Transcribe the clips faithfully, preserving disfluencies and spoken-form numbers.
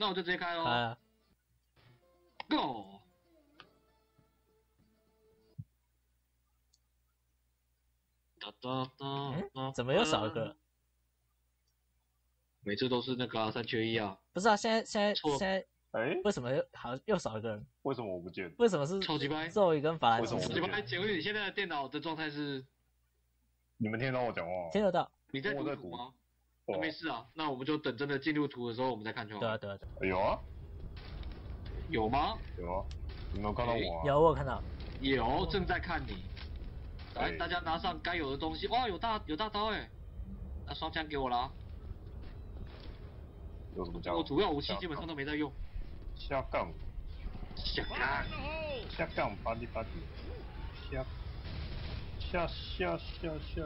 那我就直接开喽。开啊 ！Go！ 哒哒哒！怎么又少一个？每次都是那个三缺一啊。不是啊，现在现在现在，哎，为什么又好像又少一个人？为什么我不见？为什么是超级掰？咒语跟法兰？为什么？超级掰！请问你现在的电脑的状态是？你们听得到我讲话？听得到。你在读图吗？ 啊、没事啊，那我们就等真的进入图的时候，我们再看就好。对啊对啊对。有啊？有吗？有啊。有没有看到我、啊欸？有，我看到。有，正在看你。来，欸、大家拿上该有的东西。哇，有大有大刀哎、欸！那双枪给我啦。有什么讲？我主要武器基本上都没在用。下杠。下杠。下杠，巴蒂巴蒂。下。下下下下下。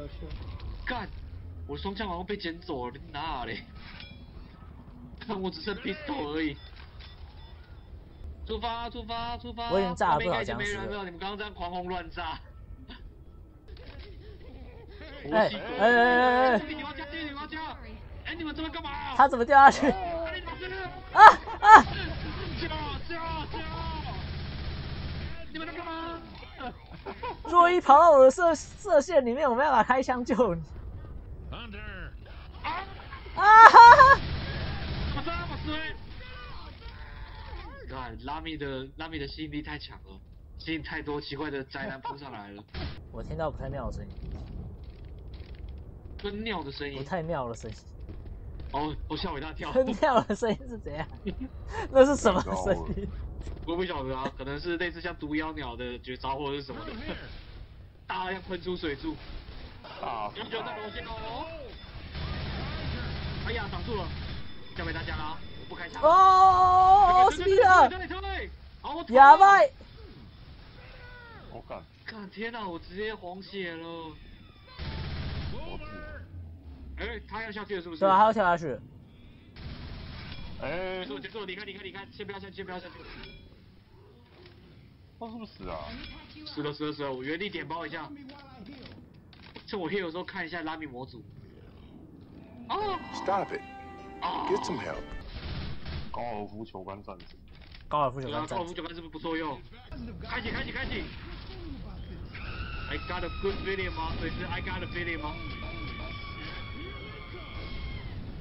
干！ 我双枪好像被捡走了，你哪嘞？看我只剩 pistol 而已。出发，出发，出发！我已经炸了不少僵尸了。你们刚刚这样狂轰乱炸。哎哎哎哎！你往家，你往家！哎，你们这边干嘛？他怎么掉下去？啊啊！救救救！你们在干嘛？若一跑到我的射射线里面，我没办法开枪救你。 啊哈哈！我这么衰！看拉米的拉米的吸引力太强了，吸引太多奇怪的宅男扑上来了。我听到不太妙的声音，跟尿的声音。不太妙的声音。哦，我吓我一大跳。跟尿的声音是怎样？那是什么声音？我不晓得啊，可能是类似像毒妖鸟的绝招或者是什么的，大量喷出水柱。啊！永久在螺旋哦。 哎呀，挡住了，交给大家啦，我不开枪。哦，是的。对对对，好，我。哑巴。我干。干天哪，我直接黄血了。哎，他要下去了是不是？对啊，他要跳下去。哎。结束结束，离开离开离开，先不要下去，先不要下去。他是不是死啊？死了死了死了，我原地点包一下。趁我 heal 的时候看一下拉米模组。 Stop it! Get some help. 高尔夫球杆战士，高尔夫球杆战士，高尔夫球杆是不是不错用？开启，开启，开启 ！I got a good feeling 吗？所以是 I got a feeling 吗？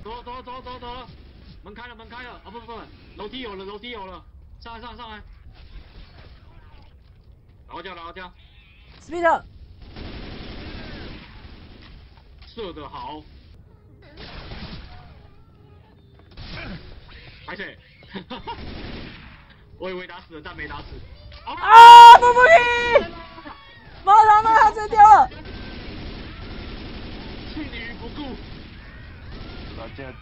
走走走走走了，门开了，门开了！啊不不不，楼梯有了，楼梯有了，上来上来上来！老掉老掉 ，Speed！ 射得好！ 而且，我以为打死了，但没打死。啊！不不可以！马上把他追掉了。弃你于不顾。再见。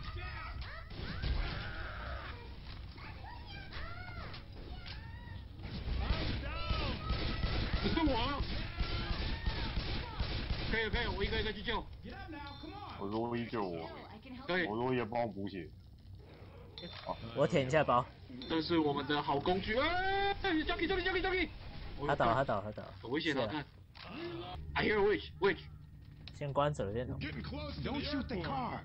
只是我。可以可以，我一个一个去救。我洛伊救我。可以。我洛伊帮我补血。 我舔一下包，这是我们的好工具。哎 ，Jackie Jackie Jackie Jackie， 他倒他倒他倒，很危险的。I hear witch witch。先关走了电筒。Don't shoot the car.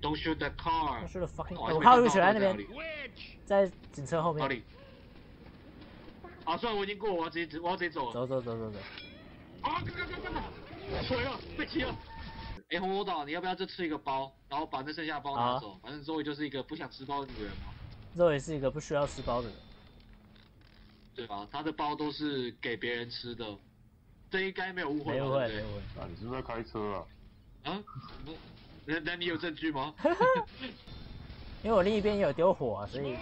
Don't shoot the car. Don't shoot the fucking car. 我靠，witch在那边，在警车后面。哪里？啊，算了，我已经过，我要直接我要直接走了。走走走走走。啊，干干干干干！毁了，被骑了。 哎，红魔岛，你要不要就吃一个包，然后把那剩下的包拿走？反正Zoe就是一个不想吃包的女人嘛。Zoe是一个不需要吃包的人，对吧？她的包都是给别人吃的，这应该没有误会吧？没有误会，没有误会。啊，你是不是在开车啊？啊？那那你有证据吗？因为我另一边也有丢火，啊，所以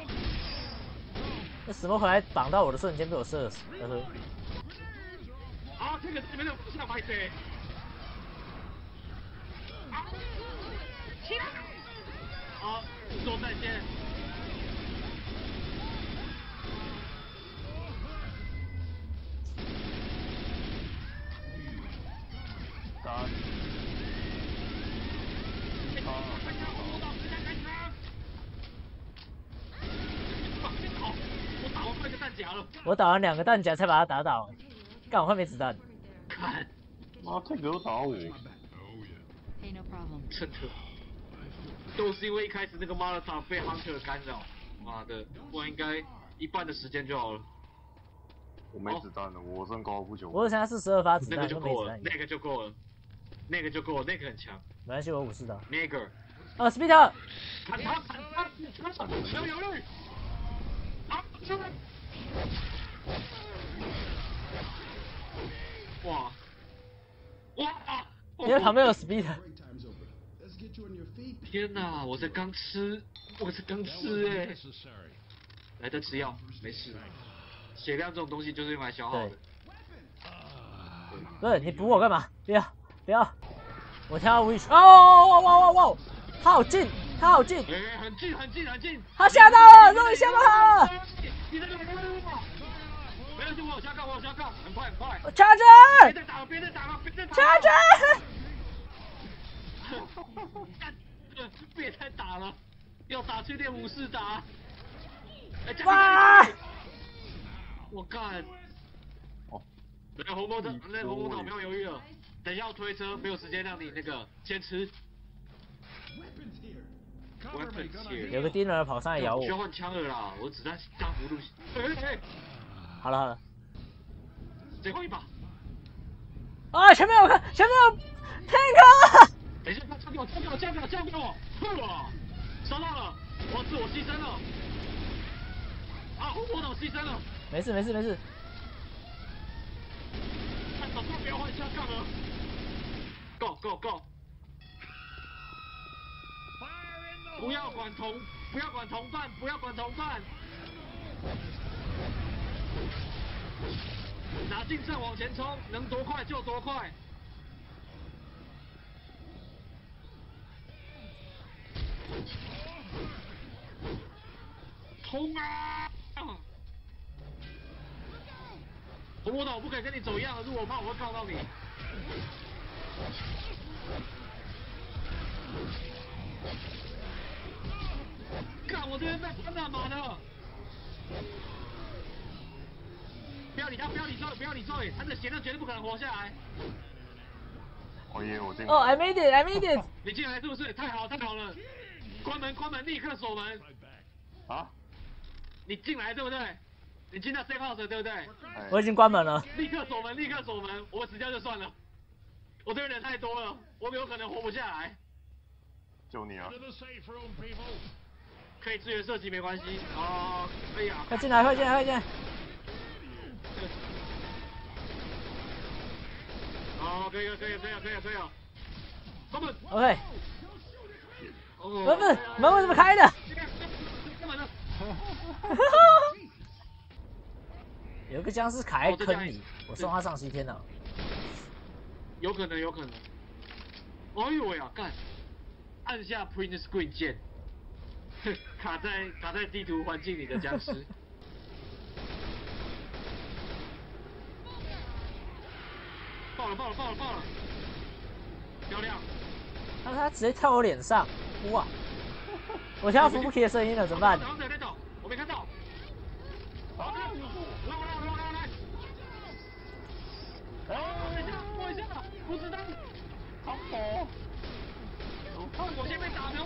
那什么回来挡到我的瞬间被我射死。啊，这个你们怎么不想买水？ 好，说再见。干！啊！开枪！我打！开枪！开枪！别跑！我打完半个弹夹了。我打完两个弹夹才把他打倒，干我快没子弹。看，妈，他给我打我！ 真的，都是因为一开始那个 Molotov 被 Hunter 干扰，妈的，不然应该一半的时间就好了。我没子弹了，我剩高不久。我剩下四十二发子弹，那个就够了，那个就够了，那个就够了，那个很强。没关系，我武士刀。那个。啊 ，Speeder。他他他他他，小油绿。啊，上来。哇！哇！因为旁边有 Speeder。 天哪！我才刚吃，我才刚吃哎、欸！来，再吃药，没事。血量这种东西就是用来消耗的。不是你补我干嘛？不要不要！我跳无影拳！哦哇哇哇哇！他好近，他好近！哎，很近很近很近！他吓到了，终于吓到了！你在干嘛？没事，我有下杠，我有下杠，很快很快！插针！别再打了，别再打了，别再打！插针！ 别太打了，要打去练武士打。哇！我干！哦，那红魔岛，那红魔岛不要犹豫了，等一下要推车，没有时间让你那个先吃。有个低能儿跑上来咬我。需要换枪了啦，我子弹当葫芦。好了好了，最后一把。啊！前面有个，前面有 Tank。 等一下，交给我，交给我，交给我，交给我！哇，收到了，我自我牺牲了。啊，我怎么牺牲了？没事，没事，没事。看，早知道不要换枪杠了。Go go go！ 不要管同，不要管同伴，不要管同伴。拿近战往前冲，能多快就多快。 冲啊！红魔岛，我不敢跟你走一样的路，我怕我会撞到你。看我这边被穿大马了！不要理他，不要理他，不要理他，他的血量绝对不可能活下来。 哦耶！我这个哦 ，I made it，I made it！ 你进来是不是？太好，太好了！关门，关门，立刻锁门！啊？你进来对不对？你进到 safe house 对不对？我已经关门了。立刻锁门，立刻锁门！我死掉就算了，我这边人太多了，我有可能活不下来。就你啊！可以支援射击没关系。哦，哎呀！快进来，快进来，快进来！ 哦，可以了，可以了，可以了，可以了，可以了。关门。OK。门门门为什么开的？干嘛呢？有个僵尸卡在坑里，我送他上西天了。有可能，有可能。哎呦喂啊！干，按下 Print Screen 键，卡在卡在地图环境里的僵尸。 爆了爆了爆了爆了！漂亮！他他直接跳我脸上，哇！我听到扶不起的声音了，怎么办？我没看到，我没看到。好，来来来来来！哦，等一下，我一下，不知道。好火！我先被打瞄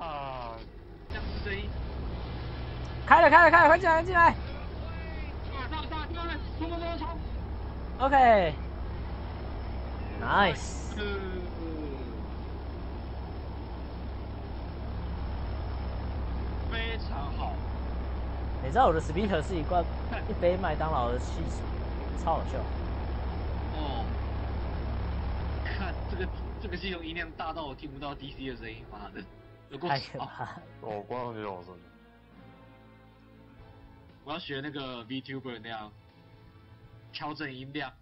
啊！这样子声音！开了开了开了，快进来进来！大大大，冲冲冲冲！ OK， nice。非常好。你知道我的 Speeder 是一罐一杯麦当劳的汽水，超好笑。哦，看这个这个系统音量大到我听不到 D C 的声音，妈的，有够吵。我观众觉得我声音。我要学那个 VTuber 那样。 调整音量。